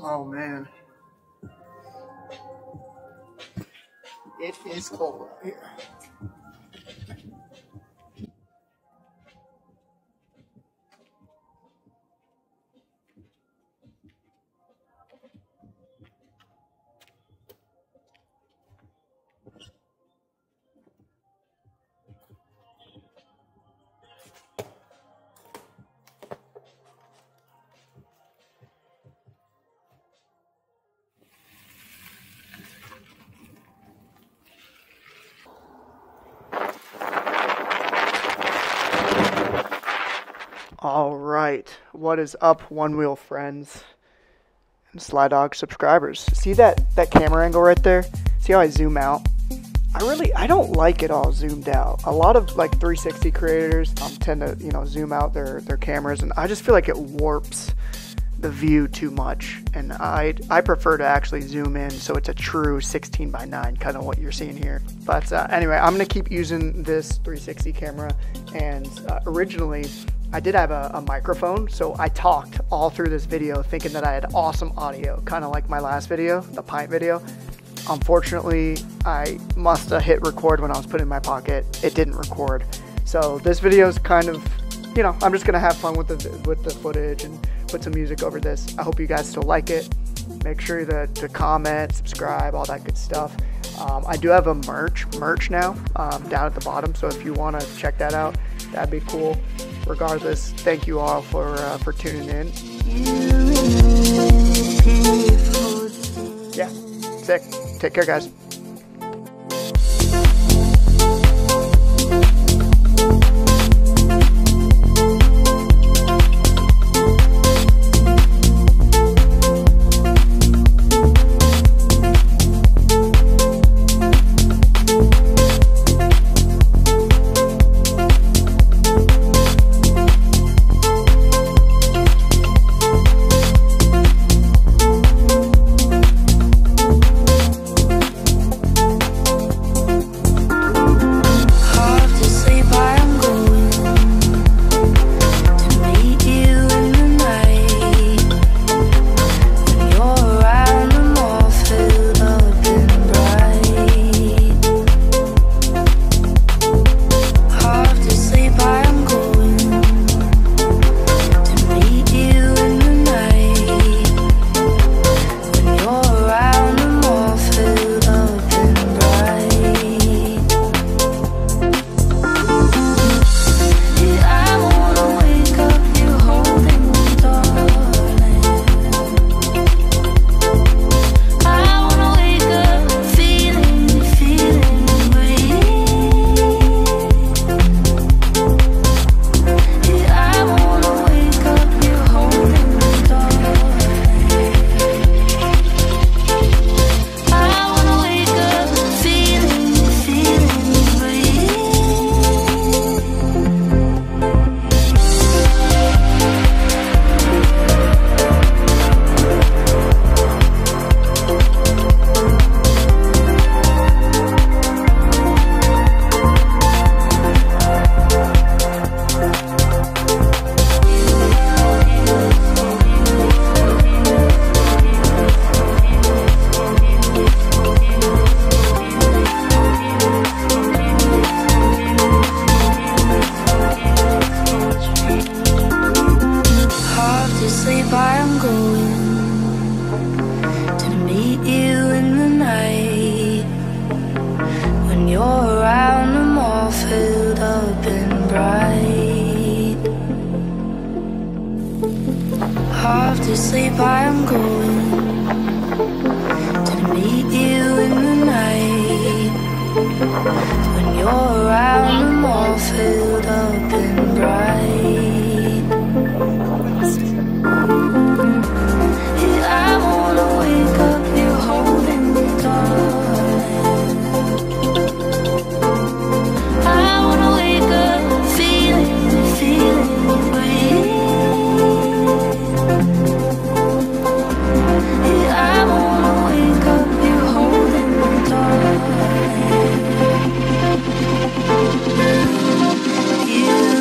Oh man, it is cold out here. Alright, what is up, One Wheel friends and SlydogStroh subscribers? See that camera angle right there? See how I zoom out? I don't like it all zoomed out. A lot of like 360 creators tend to, you know, zoom out their cameras, and I just feel like it warps the view too much, and I prefer to actually zoom in so it's a true 16:9, kind of what you're seeing here. But anyway, I'm going to keep using this 360 camera, and originally I did have a microphone, so I talked all through this video thinking that I had awesome audio, kind of like my last video, the pint video. Unfortunately, I must have hit record when I was putting it in my pocket. It didn't record. So this video is kind of, you know, I'm just going to have fun with the footage and put some music over this. I hope you guys still like it. Make sure to comment, subscribe, all that good stuff. I do have a merch now down at the bottom, so if you want to check that out, that'd be cool. Regardless, thank you all for tuning in. Yeah, sick. Take care, guys. Off to sleep, I am going to meet you in the night. When you're around, I'm all filled up and bright. Here I wanna wake up, you holding me, darling. I wanna wake up feeling free. You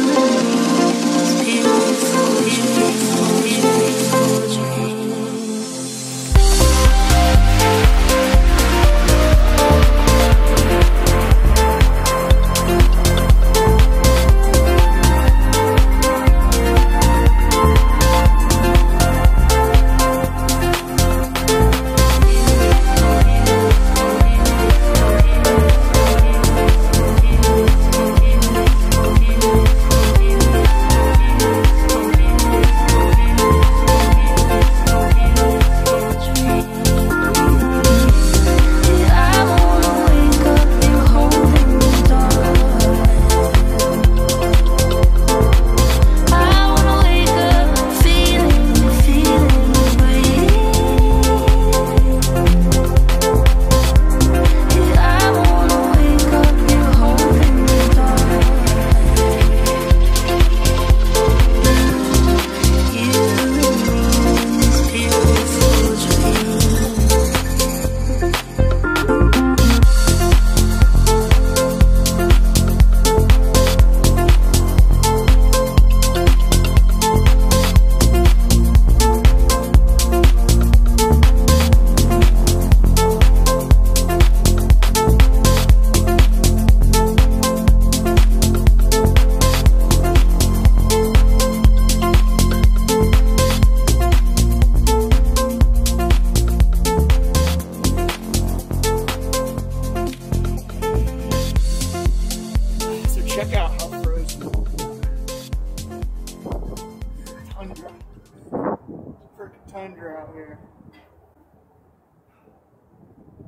tundra out here.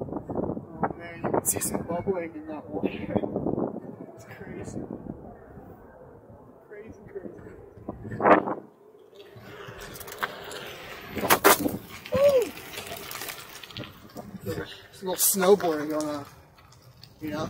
Oh man, you can see some bubbling in that water. It's crazy. Crazy, crazy. Ooh! There's a little snowboarding going on, you know?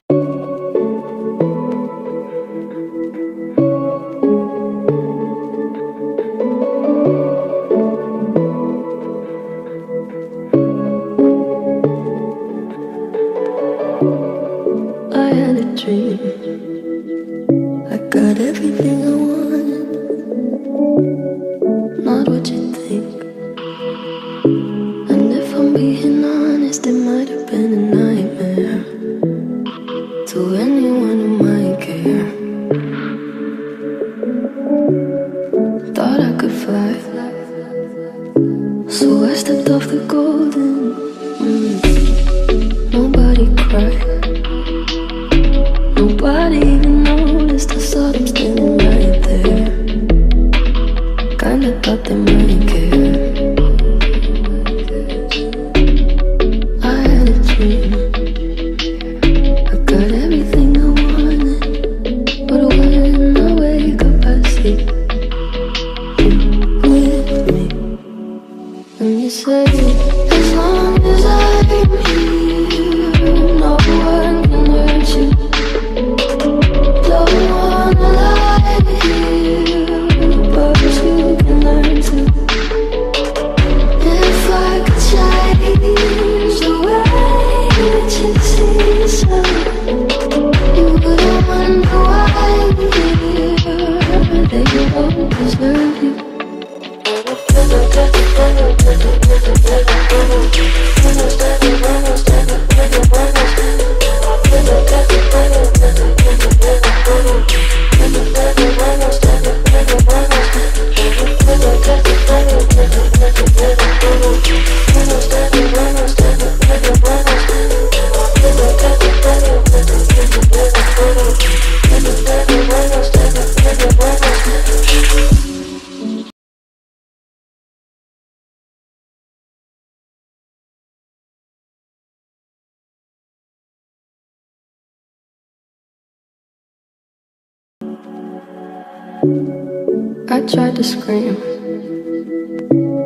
I tried to scream,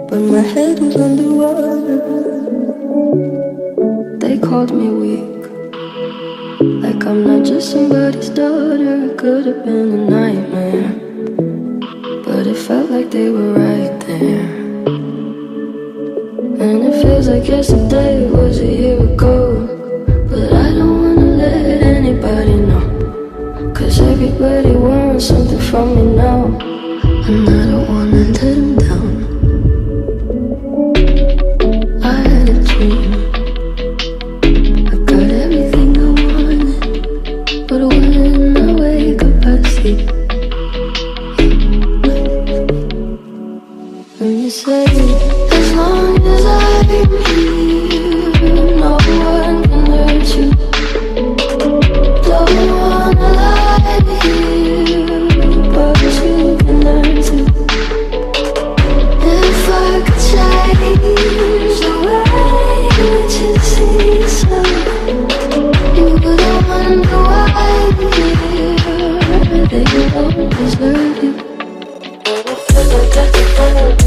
but my head was underwater. They called me weak, like I'm not just somebody's daughter. It could have been a nightmare, but it felt like they were right there. And it feels like yesterday was a year ago, but I don't wanna let anybody know, 'cause everybody wants something from me now. And I don't wanna let him down. I had a dream, I got everything I wanted, but when I wake up I see you with me. And you say, as long as I'm here, no one can hurt you. Don't wanna lie here, but you can learn.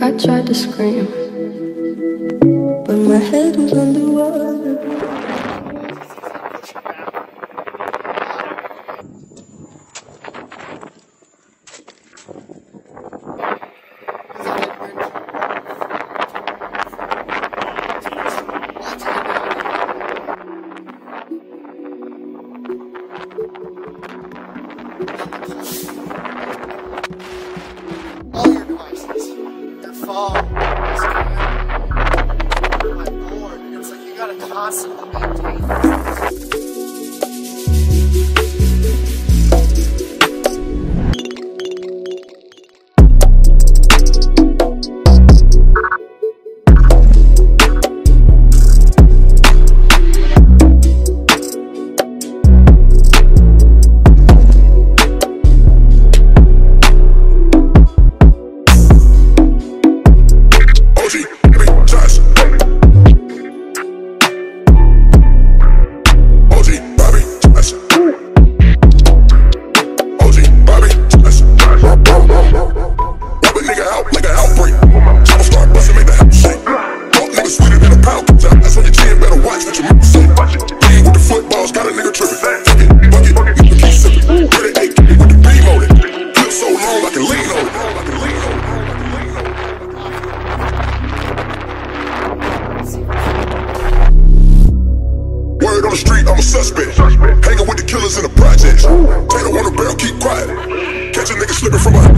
I tried to scream, but my head was underwater. awesome. Suspect. Hanging with the killers in the projects. Tater on the barrel, keep quiet. Catch a nigga slipping from behind.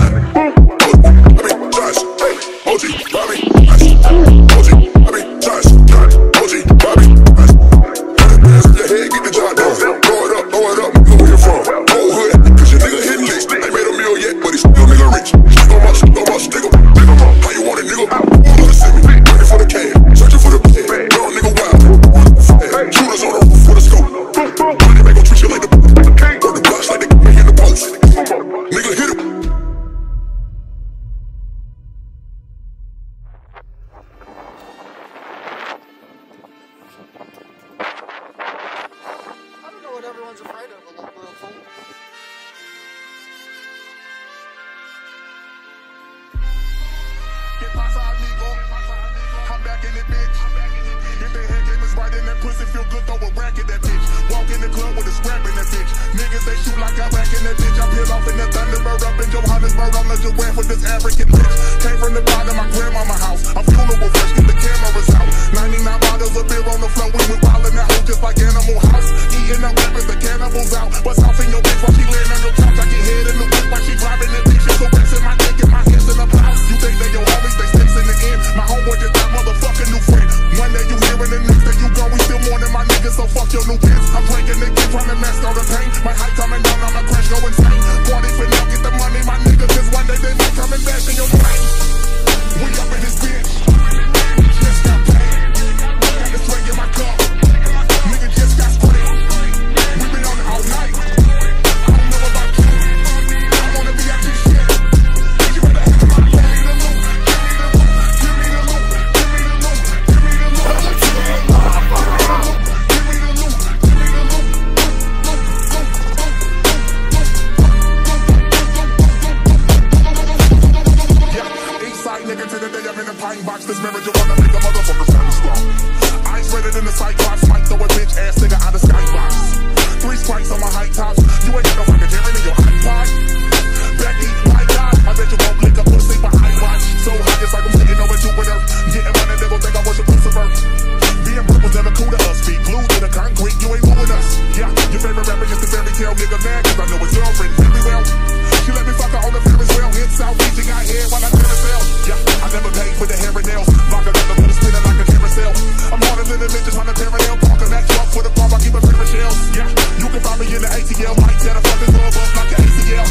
Everyone's afraid of a little fool. Get pasta, amigo. I'm back in it, bitch. If they head game is right in that pussy, feel good, throw a rack in that bitch. Walk in the club with a scrap in that bitch. Niggas, they shoot like I'm back in that bitch. I peel off in the Thunderbird up in Johannesburg. I'm legend wet with this African bitch. Came from the bottom, my grandmama house. I'm funeral fresh, get the cameras out. 99 bottles of beer on the floor. We went wild in that hole just like Animal House. Eating up rappers, the cannibals out. But off in your bitch while she laying on your couch. I get head in the whip while she driving that bitch. She's so fast in my dick and my hands in the blouse. You think they your homies, they sticks in the end. My homeboy just got motherfucking new friend. One day you here and the next day you go. We still mourning my niggas, so fuck your new pants. I'm playing the game, trying to mask all the pain. My height coming down, I'ma crash, go insane. Party for now, get the money, my nigga. Cause one day they might come and bash in your brain. We up in this bitch. Just got paid. Got this way in my cup. Nigga just got sprayed. We been on it all night. I don't know about you. I wanna be out this shit. You better have my loot. Give me the loot. Give me the loot. Give me the loot. Give me the loot. Give me the loot. Give me the loot. Give me the loot. Yeah, Eastside nigga to the day I'm in a pine box. This marriage you wanna make a motherfucker sound strong. Ice redder than the Cyclops, might throw a bitch ass nigga out of skybox. 3 strikes on my high tops, you ain't got no fucking Jerry in your iPod. Becky, my God, I bet you won't lick a pussy for I watch. So high it's like I'm sitting over Jupiter. Getting money, they gon' think I worship Lucifer. Being purple's never cool to us, be glued to the concrete, you ain't moving us. Yeah, your favorite rapper is the fairy tale nigga mad, cause I know it's your friend very well. She let me fuck her on the Ferris wheel, hit south, reaching out here while I tear it down. Yeah, I never paid for the hair and nails. Vodka got the moon spinning like a carousel. I'm harder than the bitches on the parallel. Parking that truck for the bar, I keep a pair of shells. Yeah, you can find me in the ATL. Might tear the fucking club up like the ACL.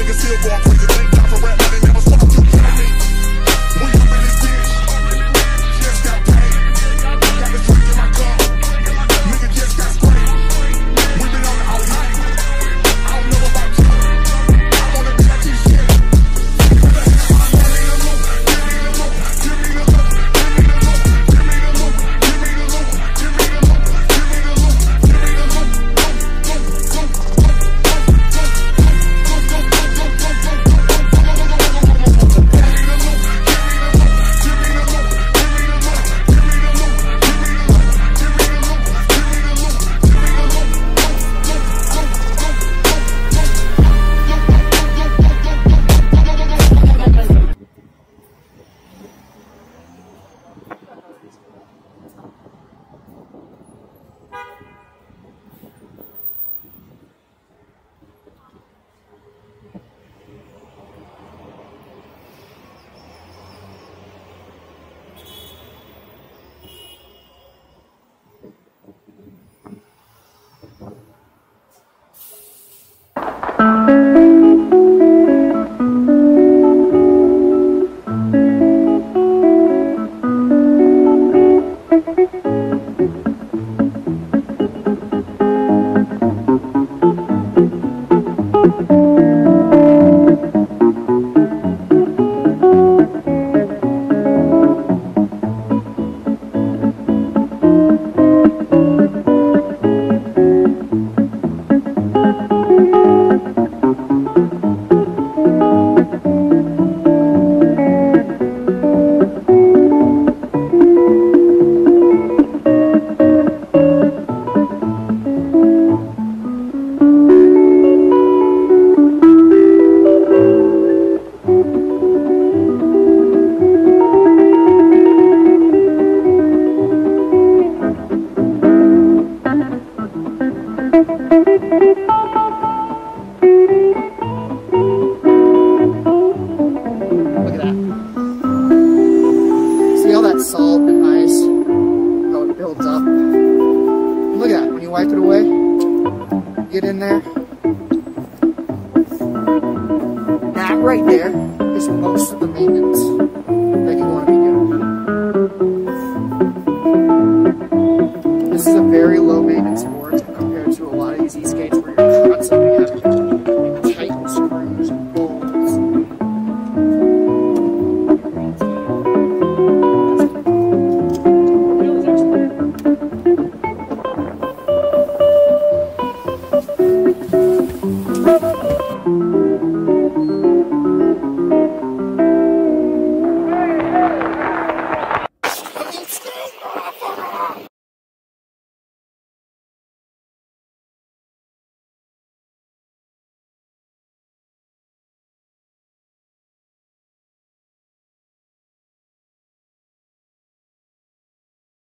Niggas still walk crazy, they die for rap, but they never swap. You kidding me? We up in this bitch. Just got paid. Got the drink in my cup. Nigga just got sprayed. We been on it all night. I don't know about you. I wanna be like this shit. wipe it away, get in there. That right there is most of the maintenance that you want to be doing. This is a very low maintenance board compared to a lot of these e-skates.